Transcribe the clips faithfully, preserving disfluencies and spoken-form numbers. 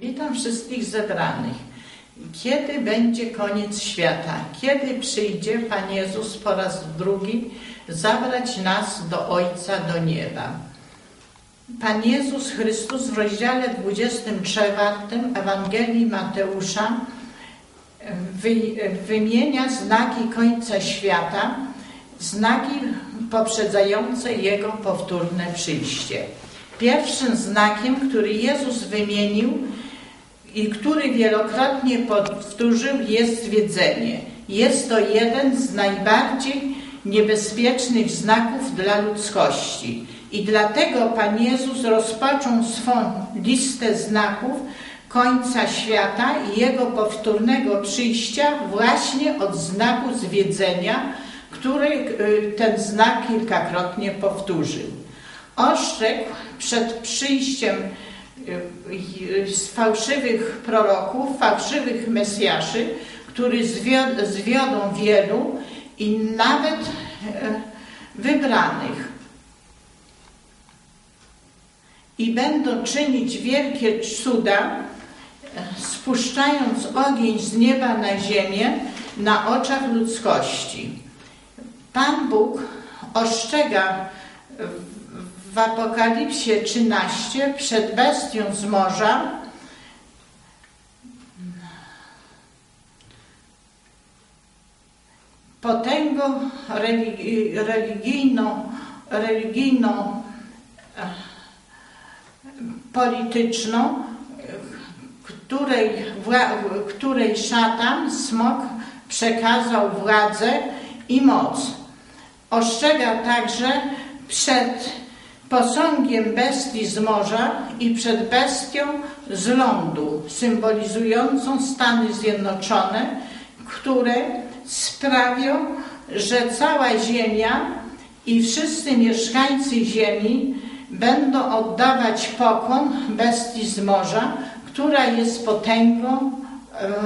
Witam wszystkich zebranych. Kiedy będzie koniec świata? Kiedy przyjdzie Pan Jezus po raz drugi zabrać nas do Ojca, do nieba? Pan Jezus Chrystus w rozdziale dwudziestym czwartym Ewangelii Mateusza wymienia znaki końca świata, znaki poprzedzające Jego powtórne przyjście. Pierwszym znakiem, który Jezus wymienił i który wielokrotnie powtórzył, jest zwiedzenie. Jest to jeden z najbardziej niebezpiecznych znaków dla ludzkości. I dlatego Pan Jezus rozpoczął swą listę znaków końca świata i Jego powtórnego przyjścia właśnie od znaku zwiedzenia, który ten znak kilkakrotnie powtórzył. Ostrzegł przed przyjściem fałszywych proroków, fałszywych Mesjaszy, którzy zwiodą wielu i nawet wybranych. I będą czynić wielkie cuda, spuszczając ogień z nieba na ziemię na oczach ludzkości. Pan Bóg ostrzega w Apokalipsie trzynastym przed bestią z morza, potęgą religijną, religijną, polityczną, której, której szatan, smok, przekazał władzę i moc. Ostrzega także przed posągiem bestii z morza i przed bestią z lądu, symbolizującą Stany Zjednoczone, które sprawią, że cała ziemia i wszyscy mieszkańcy ziemi będą oddawać pokłon bestii z morza, która jest potęgą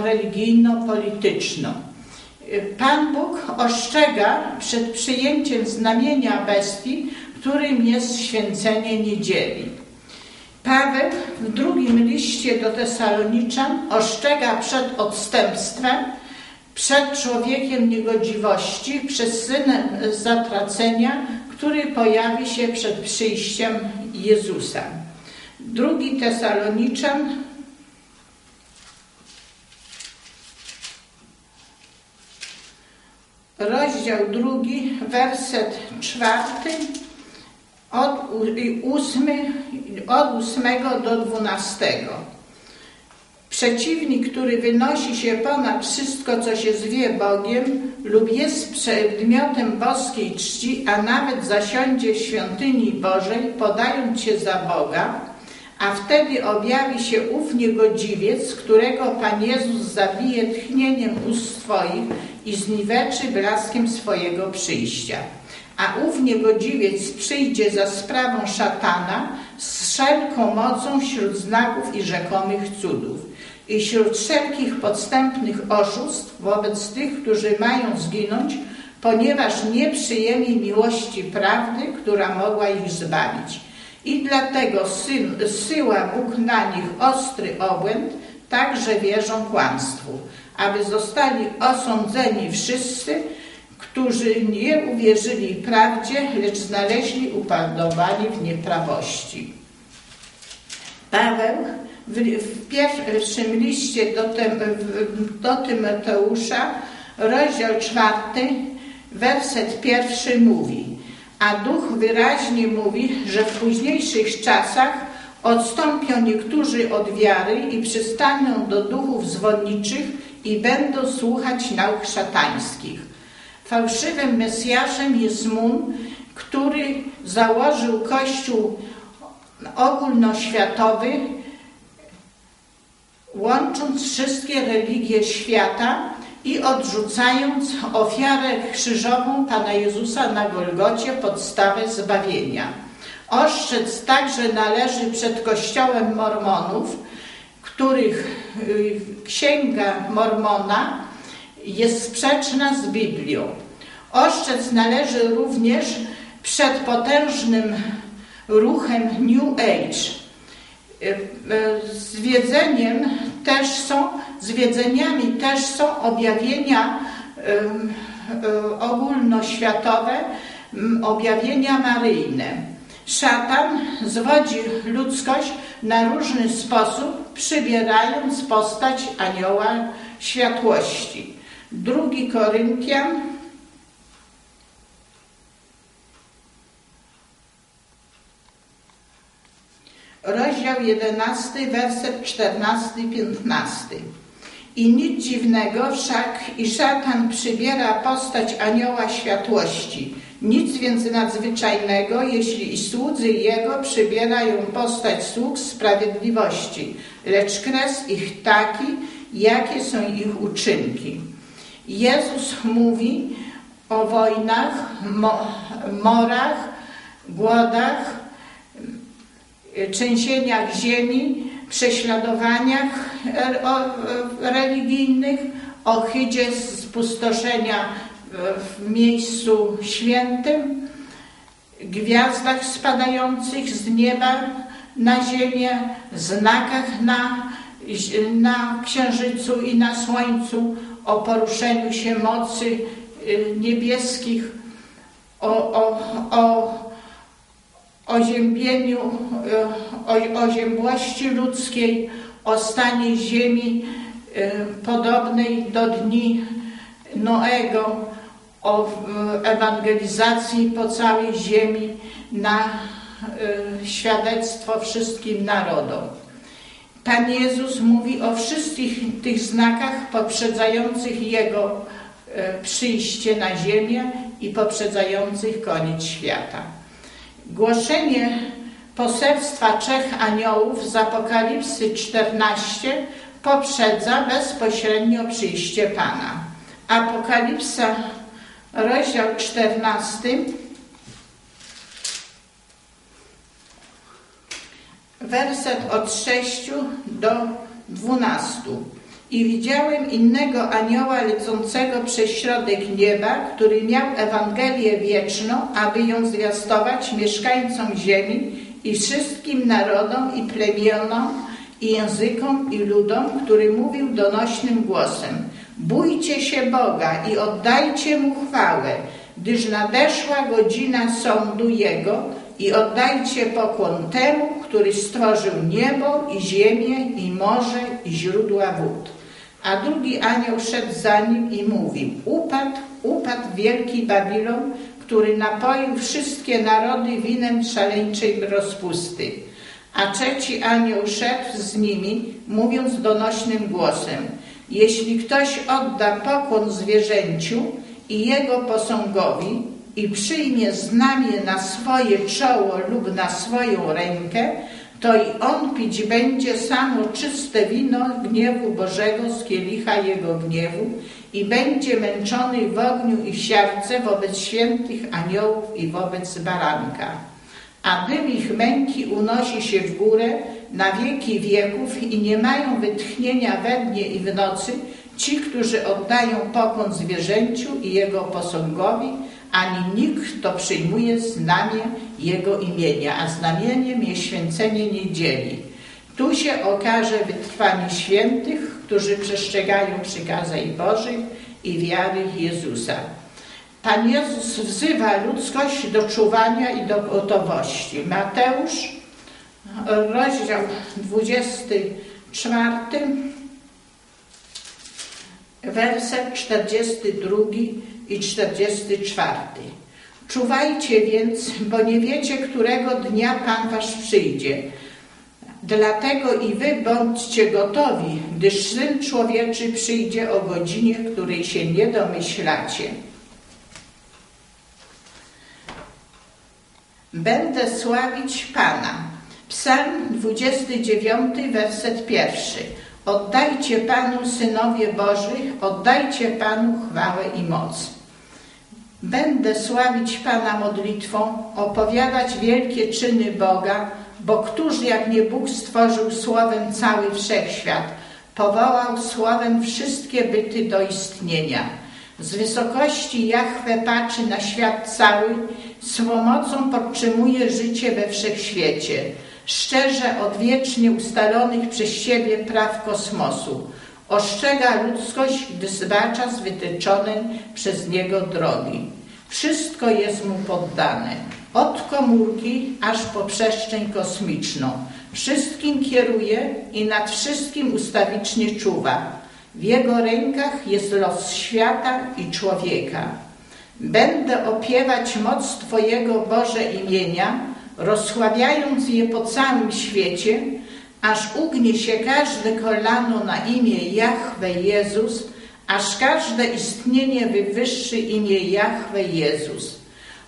religijno-polityczną. Pan Bóg ostrzega przed przyjęciem znamienia bestii, którym jest święcenie niedzieli. Paweł w drugim liście do Tesaloniczan ostrzega przed odstępstwem, przed człowiekiem niegodziwości, przez synem zatracenia, który pojawi się przed przyjściem Jezusa. Drugi Tesaloniczan, rozdział drugi, werset czwarty, od ósmego, od ósmego do dwunastego. Przeciwnik, który wynosi się ponad wszystko, co się zwie Bogiem lub jest przedmiotem boskiej czci, a nawet zasiądzie w świątyni Bożej, podając się za Boga, a wtedy objawi się ów niegodziwiec, którego Pan Jezus zabije tchnieniem ust swoich i zniweczy blaskiem swojego przyjścia. A ów niegodziwiec przyjdzie za sprawą szatana z wszelką mocą wśród znaków i rzekomych cudów i wśród wszelkich podstępnych oszustw wobec tych, którzy mają zginąć, ponieważ nie przyjęli miłości prawdy, która mogła ich zbawić. I dlatego sy syła Bóg na nich ostry obłęd, tak że wierzą kłamstwu, aby zostali osądzeni wszyscy, którzy nie uwierzyli prawdzie, lecz znaleźli upodobanie w nieprawości. Paweł w pierwszym liście do, tym, do Tymoteusza, rozdział czwarty, werset pierwszy mówi: a Duch wyraźnie mówi, że w późniejszych czasach odstąpią niektórzy od wiary i przystaną do duchów zwodniczych i będą słuchać nauk szatańskich. Fałszywym Mesjaszem jest Mun, który założył Kościół ogólnoświatowy, łącząc wszystkie religie świata i odrzucając ofiarę krzyżową Pana Jezusa na Golgocie, podstawę zbawienia. Ostrzec także należy przed Kościołem Mormonów, których Księga Mormona jest sprzeczna z Biblią. Ostrzec należy również przed potężnym ruchem New Age, zwiedzeniem też są, zwiedzeniami też są objawienia ogólnoświatowe, objawienia maryjne. Szatan zwodzi ludzkość na różny sposób, przybierając postać anioła światłości. drugi Koryntian, rozdział jedenasty, werset czternasty do piętnastego. I nic dziwnego wszak, i szatan przybiera postać anioła światłości. Nic więc nadzwyczajnego, jeśli i słudzy jego przybierają postać sług sprawiedliwości, lecz kres ich taki, jakie są ich uczynki. Jezus mówi o wojnach, mo morach, głodach, trzęsieniach ziemi, prześladowaniach religijnych, ohydzie spustoszenia w miejscu świętym, gwiazdach spadających z nieba na ziemię, znakach na, na księżycu i na słońcu, o poruszeniu się mocy niebieskich, o, o, o oziębieniu, o oziębłości ludzkiej, o stanie ziemi podobnej do dni Noego, o ewangelizacji po całej ziemi na świadectwo wszystkim narodom. Pan Jezus mówi o wszystkich tych znakach poprzedzających Jego przyjście na ziemię i poprzedzających koniec świata. Głoszenie poselstwa trzech aniołów z Apokalipsy czternaście poprzedza bezpośrednio przyjście Pana. Apokalipsa, rozdział czternasty, werset od szóstego do dwunastego. I widziałem innego anioła lecącego przez środek nieba, który miał Ewangelię wieczną, aby ją zwiastować mieszkańcom ziemi i wszystkim narodom i plemionom i językom i ludom, który mówił donośnym głosem: bójcie się Boga i oddajcie Mu chwałę, gdyż nadeszła godzina sądu Jego, i oddajcie pokłon temu, który stworzył niebo i ziemię i morze i źródła wód. A drugi anioł szedł za nim i mówił: upadł, upadł wielki Babilon, który napoił wszystkie narody winem szaleńczej rozpusty. A trzeci anioł szedł z nimi, mówiąc donośnym głosem: jeśli ktoś odda pokłon zwierzęciu i jego posągowi i przyjmie znamię na swoje czoło lub na swoją rękę, to i on pić będzie samo czyste wino gniewu Bożego z kielicha jego gniewu i będzie męczony w ogniu i siarce wobec świętych aniołów i wobec baranka. A dym ich męki unosi się w górę na wieki wieków i nie mają wytchnienia we dnie i w nocy ci, którzy oddają pokłon zwierzęciu i jego posągowi, ani nikt, kto przyjmuje znamię jego imienia, a znamieniem jest święcenie niedzieli. Tu się okaże wytrwanie świętych, którzy przestrzegają przykazań Bożych i wiary Jezusa. Pan Jezus wzywa ludzkość do czuwania i do gotowości. Mateusz, rozdział dwudziesty czwarty, werset czterdziesty drugi i czterdziesty czwarty. Czuwajcie więc, bo nie wiecie, którego dnia Pan wasz przyjdzie. Dlatego i wy bądźcie gotowi, gdyż Syn Człowieczy przyjdzie o godzinie, której się nie domyślacie. Będę sławić Pana. Psalm dwudziesty dziewiąty, werset pierwszy. Oddajcie Panu, synowie Boży, oddajcie Panu chwałę i moc. Będę sławić Pana modlitwą, opowiadać wielkie czyny Boga, bo któż jak nie Bóg stworzył słowem cały wszechświat, powołał słowem wszystkie byty do istnienia. Z wysokości Jahwe patrzy na świat cały, swą mocą podtrzymuje życie we wszechświecie. szczerze odwiecznie ustalonych przez siebie praw kosmosu. Ostrzega ludzkość, gdy zbacza z wytyczonej przez niego drogi. Wszystko jest mu poddane, od komórki aż po przestrzeń kosmiczną. Wszystkim kieruje i nad wszystkim ustawicznie czuwa. W jego rękach jest los świata i człowieka. Będę opiewać moc Twojego, Boże, imienia, rozsławiając je po całym świecie, aż ugnie się każde kolano na imię Jahwe Jezus, aż każde istnienie wywyższy imię Jahwe Jezus.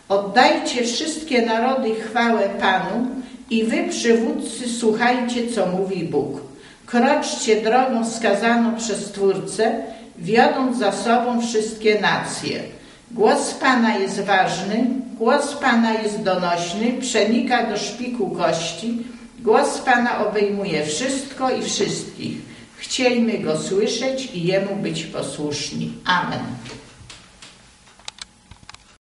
Oddajcie wszystkie narody chwałę Panu i wy, przywódcy, słuchajcie, co mówi Bóg. Kroczcie drogą wskazaną przez Twórcę, wiodąc za sobą wszystkie nacje. Głos Pana jest ważny, głos Pana jest donośny, przenika do szpiku kości, głos Pana obejmuje wszystko i wszystkich. Chciejmy Go słyszeć i Jemu być posłuszni. Amen.